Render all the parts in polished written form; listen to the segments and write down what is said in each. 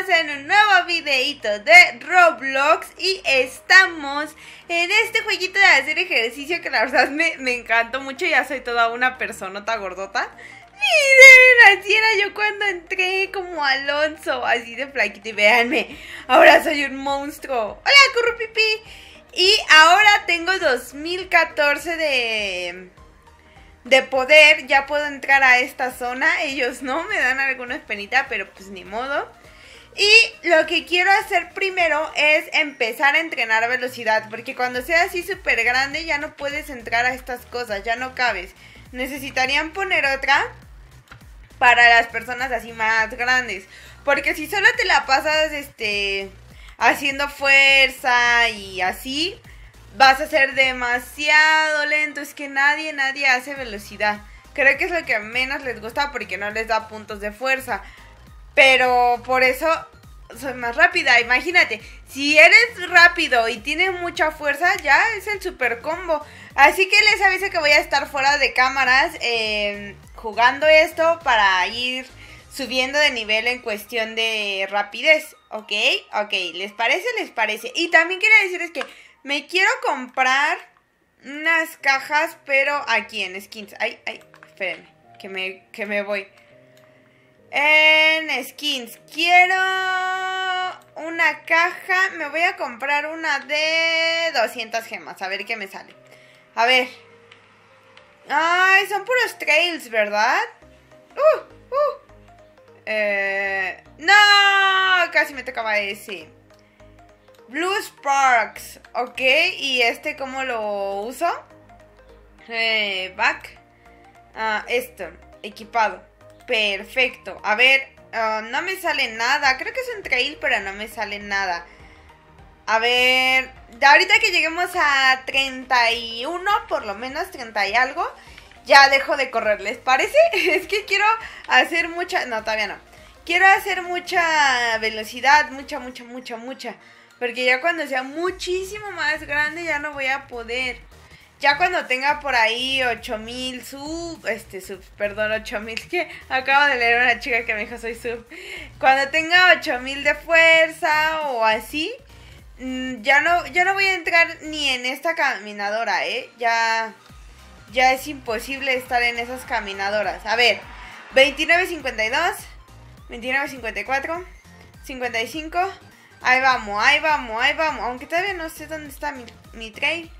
estamos en un nuevo videito de Roblox y estamos en este jueguito de hacer ejercicio que la verdad me encantó mucho. Ya soy toda una personota gordota. Miren, así era yo cuando entré como Alonso, así de flaquito, y véanme, ahora soy un monstruo. Hola, Currupipi. Y ahora tengo 2014 de poder, ya puedo entrar a esta zona. Ellos no, me dan algunas penitas, pero pues ni modo. Y lo que quiero hacer primero es empezar a entrenar velocidad, porque cuando sea así súper grande ya no puedes entrar a estas cosas, ya no cabes. Necesitarían poner otra para las personas así más grandes, porque si solo te la pasas haciendo fuerza y así, vas a ser demasiado lento. Es que nadie hace velocidad. Creo que es lo que menos les gusta, porque no les da puntos de fuerza. Pero por eso soy más rápida. Imagínate, si eres rápido y tienes mucha fuerza, ya es el super combo. Así que les aviso que voy a estar fuera de cámaras jugando esto para ir subiendo de nivel en cuestión de rapidez. Ok, ¿les parece? Y también quería decirles que me quiero comprar unas cajas, pero aquí en skins. Ay, espérenme, que me voy. En skins, quiero una caja. Me voy a comprar una de 200 gemas, a ver qué me sale. A ver. Ay, son puros trails, ¿verdad? No, casi me tocaba ese. Blue Sparks, ok, y ¿cómo lo uso? Back. Esto, equipado. Perfecto, a ver, no me sale nada. Creo que es un trail, pero no me sale nada. A ver, ahorita que lleguemos a 31, por lo menos 30 y algo, ya dejo de correr, ¿les parece? Es que quiero hacer mucha... No, todavía no. Quiero hacer mucha velocidad, mucha. Porque ya cuando sea muchísimo más grande ya no voy a poder. Ya cuando tenga por ahí 8000 sub, 8000, que acabo de leer a una chica que me dijo soy sub. Cuando tenga 8000 de fuerza o así, ya no voy a entrar ni en esta caminadora, Ya es imposible estar en esas caminadoras. A ver, 29.52, 29.54, 55... Ahí vamos, aunque todavía no sé dónde está mi trail.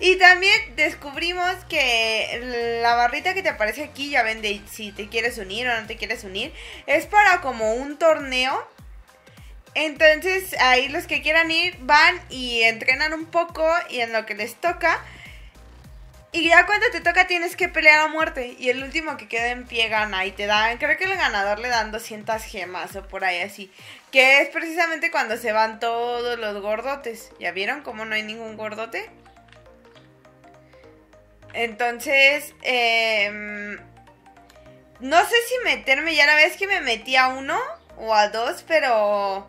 Y también descubrimos que la barrita que te aparece aquí, ya ven de si te quieres unir o no te quieres unir, es para como un torneo. Entonces ahí los que quieran ir van y entrenan un poco y en lo que les toca. Y ya cuando te toca tienes que pelear a muerte, y el último que queda en pie gana. Y te dan, creo que el ganador le dan 200 gemas o por ahí así, que es precisamente cuando se van todos los gordotes. ¿Ya vieron cómo no hay ningún gordote? Entonces, no sé si meterme, ya la vez que me metí a uno o a dos, pero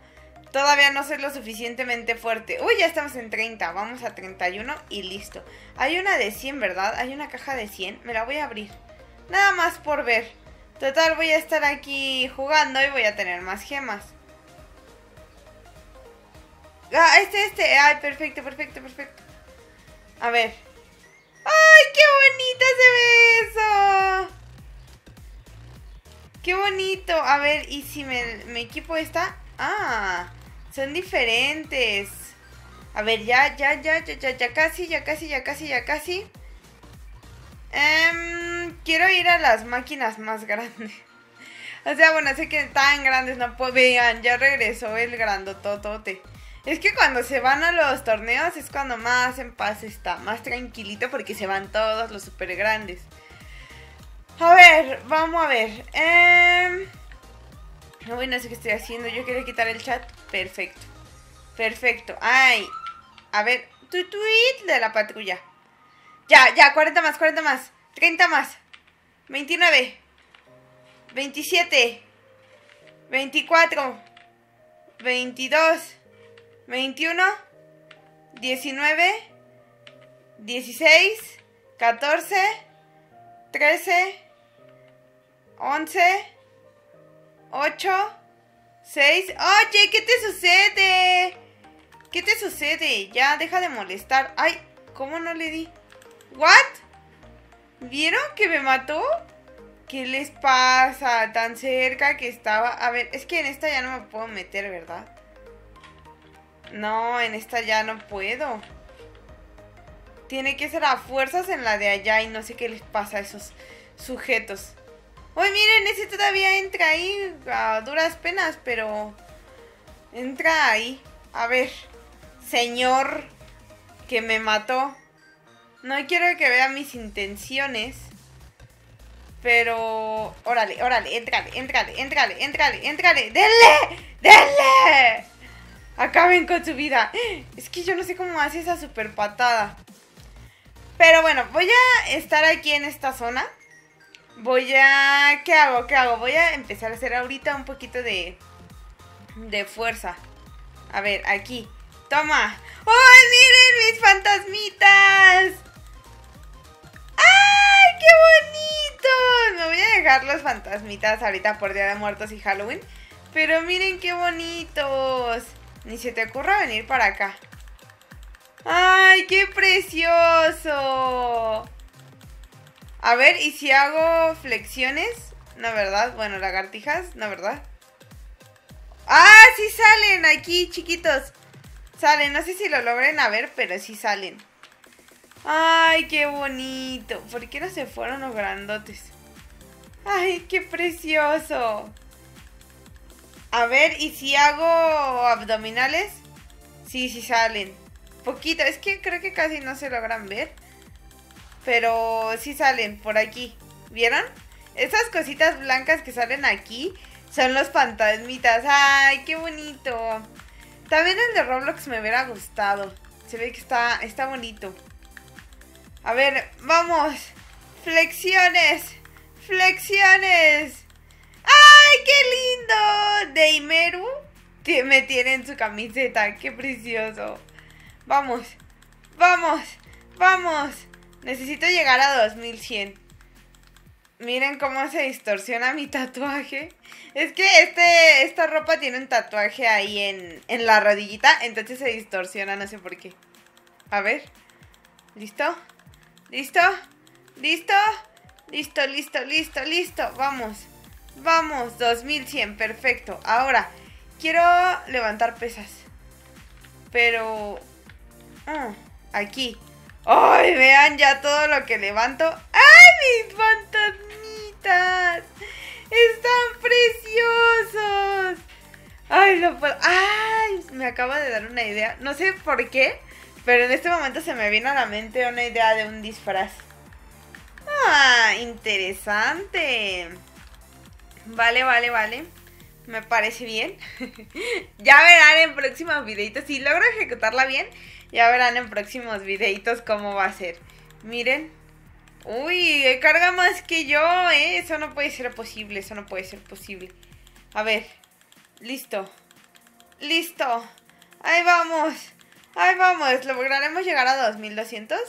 todavía no soy lo suficientemente fuerte. Uy, ya estamos en 30, vamos a 31 y listo. Hay una de 100, ¿verdad? Hay una caja de 100, me la voy a abrir. Nada más por ver. Total, voy a estar aquí jugando y voy a tener más gemas. Ah, ay, perfecto. A ver. ¡Ay, qué bonito se ve eso! ¡Qué bonito! A ver, ¿y si me equipo esta? Ah... Son diferentes. A ver, ya casi. Quiero ir a las máquinas más grandes. O sea, bueno, sé que tan grandes no puedo. Vean, ya regresó el grandototote. Es que cuando se van a los torneos es cuando más en paz está, más tranquilito, porque se van todos los super grandes. A ver, vamos a ver. Uy, no sé qué estoy haciendo. Yo quería quitar el chat. Perfecto. Ay. A ver. Tuit de la patrulla. Ya. 40 más. 30 más. 29. 27. 24. 22. 21. 19. 16. 14. 13. 11. 8, 6. Oye, ¿qué te sucede? ¿Qué te sucede? Ya, deja de molestar. Ay, ¿cómo no le di? ¿What? ¿Vieron que me mató? ¿Qué les pasa? Tan cerca que estaba. A ver, es que en esta ya no me puedo meter, ¿verdad? No, en esta ya no puedo. Tiene que ser a fuerzas en la de allá. Y no sé qué les pasa a esos sujetos. Uy, miren, ese todavía entra ahí a duras penas, pero entra ahí. A ver, señor que me mató. No quiero que vea mis intenciones. Pero... órale, órale, éntrale. ¡Denle! ¡Denle! Acaben con su vida. Es que yo no sé cómo hace esa super patada. Pero bueno, voy a estar aquí en esta zona. Voy a... ¿qué hago? ¿Qué hago? Voy a empezar a hacer ahorita un poquito de fuerza. A ver, aquí. ¡Toma! ¡Oh, miren mis fantasmitas! ¡Ay, qué bonitos! Me voy a dejar los fantasmitas ahorita por Día de Muertos y Halloween. Pero miren qué bonitos. Ni se te ocurra venir para acá. ¡Ay, qué precioso! A ver, ¿y si hago flexiones? No, ¿verdad? Bueno, lagartijas, no, ¿verdad? ¡Ah, sí salen aquí, chiquitos! Salen, no sé si lo logren a ver, pero sí salen. ¡Ay, qué bonito! ¿Por qué no se fueron los grandotes? ¡Ay, qué precioso! A ver, ¿y si hago abdominales? Sí, sí salen. Poquito, es que creo que casi no se logran ver. Pero sí salen por aquí. ¿Vieron? Esas cositas blancas que salen aquí son los fantasmitas. ¡Ay, qué bonito! También el de Roblox me hubiera gustado. Se ve que está bonito. A ver, vamos. ¡Flexiones! ¡Flexiones! ¡Ay, qué lindo! De Imeru me tienen su camiseta. ¡Qué precioso! Vamos, vamos, vamos. Necesito llegar a 2100. Miren cómo se distorsiona mi tatuaje. Es que esta ropa tiene un tatuaje ahí en la rodillita. Entonces se distorsiona, no sé por qué. A ver. ¿Listo? ¿Listo? ¿Listo? Listo, listo, listo, listo. Vamos, vamos. 2100, perfecto. Ahora, quiero levantar pesas. Pero... aquí. ¡Ay, vean ya todo lo que levanto! ¡Ay, mis fantasmitas! ¡Están preciosos! ¡Ay, lo puedo! ¡Ay! Me acaba de dar una idea. No sé por qué, pero en este momento se me viene a la mente una idea de un disfraz. ¡Ah, interesante! Vale, vale, vale. Me parece bien. Ya verán en próximos videitos. Si logro ejecutarla bien, ya verán en próximos videitos cómo va a ser. Miren. Uy, carga más que yo, ¿eh? Eso no puede ser posible. Eso no puede ser posible. A ver. Listo. Listo. Ahí vamos. Ahí vamos. ¿Lograremos llegar a 2200?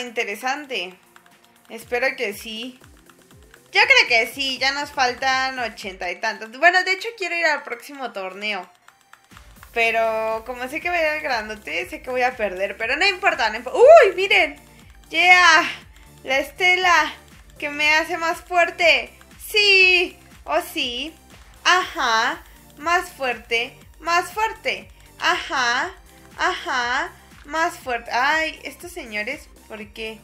Interesante. Espero que sí. Yo creo que sí, ya nos faltan 80 y tantos. Bueno, de hecho quiero ir al próximo torneo. Pero como sé que voy a ir grandote, sé que voy a perder. Pero no importa, no importa. ¡Uy, miren! ¡Yeah! La estela que me hace más fuerte. ¡Sí! ¡Oh, sí! ¡Ajá! Más fuerte, más fuerte. ¡Ajá! ¡Ajá! Más fuerte. ¡Ay! Estos señores, ¿por qué?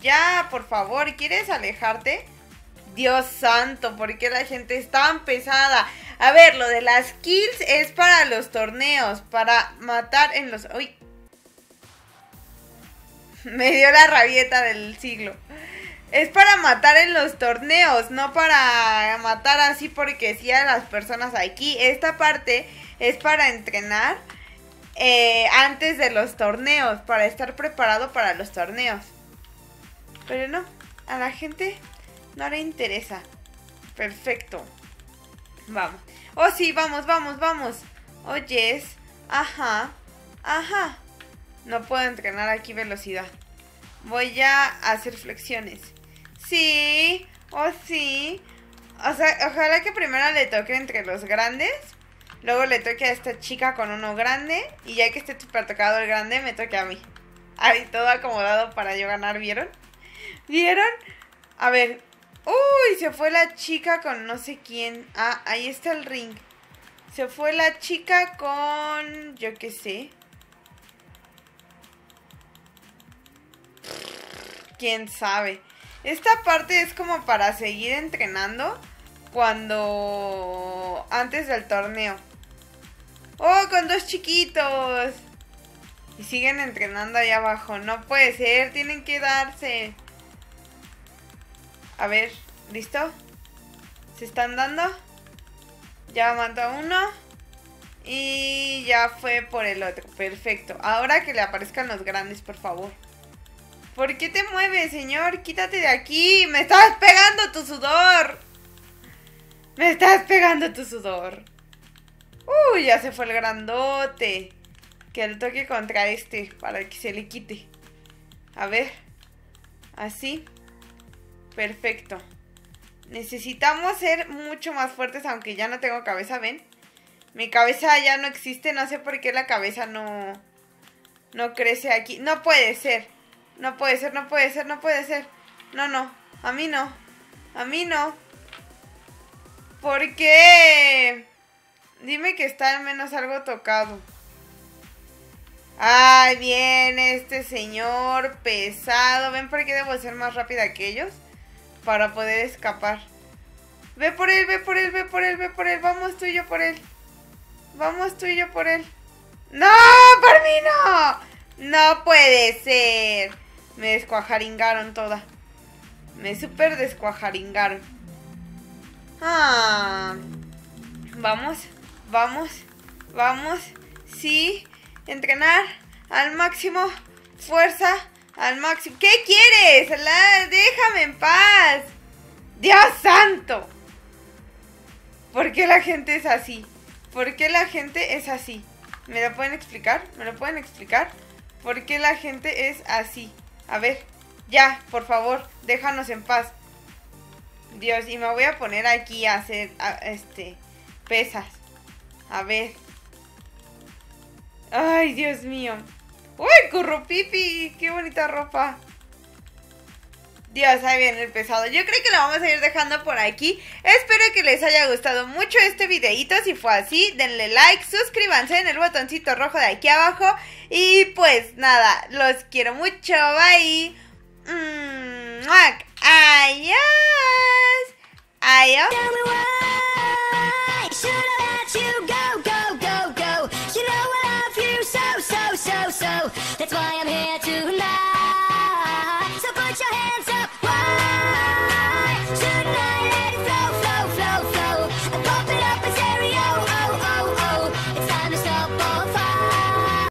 Ya, por favor, ¿quieres alejarte? Dios santo, ¿por qué la gente es tan pesada? A ver, lo de las kills es para los torneos, para matar en los... ¡Uy! Me dio la rabieta del siglo. Es para matar en los torneos, no para matar así porque sí a las personas aquí. Esta parte es para entrenar antes de los torneos, para estar preparado para los torneos. Pero no, a la gente... no le interesa. Perfecto. Vamos. Oh, sí, vamos, vamos, vamos. Oh, yes. Ajá. Ajá. No puedo entrenar aquí velocidad. Voy a hacer flexiones. Sí. Oh, sí. O sea, ojalá que primero le toque entre los grandes. Luego le toque a esta chica con uno grande. Y ya que esté super tocado el grande, me toque a mí. Ahí todo acomodado para yo ganar, ¿vieron? ¿Vieron? A ver. Uy, se fue la chica con no sé quién. Ah, ahí está el ring. Se fue la chica con... yo qué sé. Quién sabe. Esta parte es como para seguir entrenando cuando... antes del torneo. ¡Oh, con dos chiquitos! Y siguen entrenando ahí abajo. No puede ser, tienen que darse. A ver, ¿listo? ¿Se están dando? Ya mató a uno. Y ya fue por el otro. Perfecto. Ahora que le aparezcan los grandes, por favor. ¿Por qué te mueves, señor? Quítate de aquí. Me estás pegando tu sudor. Me estás pegando tu sudor. Uy, ya se fue el grandote. Que le toque contra este para que se le quite. A ver. Así. Perfecto. Necesitamos ser mucho más fuertes, aunque ya no tengo cabeza, ¿ven? Mi cabeza ya no existe, no sé por qué la cabeza no crece aquí. No puede ser. No puede ser, no puede ser, no puede ser. No, no, a mí no. A mí no. ¿Por qué? Dime que está al menos algo tocado. Ay, bien, este señor pesado. ¿Ven por qué debo ser más rápida que ellos? Para poder escapar. Ve por él, ve por él, ve por él, ve por él. Vamos tú y yo por él. Vamos tú y yo por él. ¡No! ¡Por mí no! ¡No puede ser! Me descuajaringaron toda. Me super descuajaringaron. Ah. Vamos, vamos, vamos. Sí. Entrenar al máximo. Fuerza. Al máximo. ¿Qué quieres? Déjame en paz. ¡Dios santo! ¿Por qué la gente es así? ¿Por qué la gente es así? ¿Me lo pueden explicar? ¿Me lo pueden explicar? ¿Por qué la gente es así? A ver, ya, por favor, déjanos en paz. Dios, y me voy a poner aquí a hacer pesas. A ver. Ay, Dios mío. ¡Uy, currupipi! ¡Qué bonita ropa! Dios, ahí viene el pesado. Yo creo que lo vamos a ir dejando por aquí. Espero que les haya gustado mucho este videito. Si fue así, denle like, suscríbanse en el botoncito rojo de aquí abajo. Y pues nada, los quiero mucho. Bye. Adiós. Adiós. That's why I'm here tonight.